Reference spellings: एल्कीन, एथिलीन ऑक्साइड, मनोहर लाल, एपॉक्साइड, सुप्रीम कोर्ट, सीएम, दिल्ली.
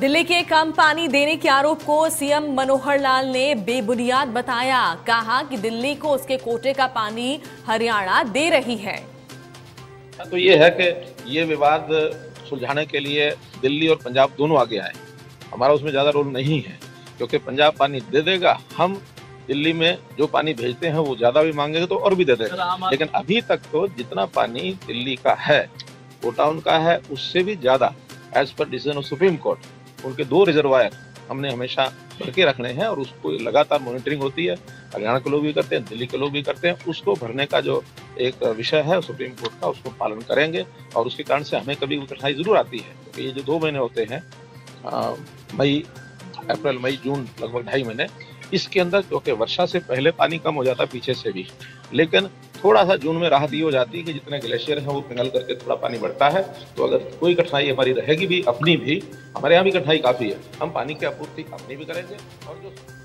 दिल्ली के कम पानी देने के आरोप को सीएम मनोहर लाल ने बेबुनियाद बताया। कहा कि दिल्ली को उसके कोटे का पानी हरियाणा दे रही है। तो ये है कि ये विवाद सुलझाने के लिए दिल्ली और पंजाब दोनों आगे आए। हमारा उसमें ज़्यादा रोल नहीं है, क्योंकि पंजाब पानी दे देगा, हम दिल्ली में जो पानी भेजते हैं वो ज़्यादा भी मांगेंगे तो और भी दे देगा। लेकिन अभी तक तो जितना पानी दिल्ली का है, कोटा उनका है, उससे भी ज़्यादा as per decision of सुप्रीम कोर्ट उनके 2 रिजर्वायर हमने हमेशा भर के रखने हैं और उसको लगातार मॉनिटरिंग होती है। हरियाणा के लोग भी करते हैं, दिल्ली के लोग भी करते हैं। उसको भरने का जो एक विषय है सुप्रीम कोर्ट का, उसको पालन करेंगे और उसके कारण से हमें कभी कठिनाई जरूर आती है, क्योंकि ये जो 2 महीने होते हैं, अप्रैल मई जून, लगभग 2.5 महीने, इसके अंदर क्योंकि वर्षा से पहले पानी कम हो जाता है पीछे से भी, लेकिन थोड़ा सा जून में राहत ये हो जाती है कि जितने ग्लेशियर हैं वो पिघल करके थोड़ा पानी बढ़ता है। तो अगर कोई कठिनाई हमारी रहेगी भी, अपनी भी, हमारे यहाँ भी कठिनाई काफ़ी है, हम पानी की आपूर्ति अपनी भी करेंगे और जो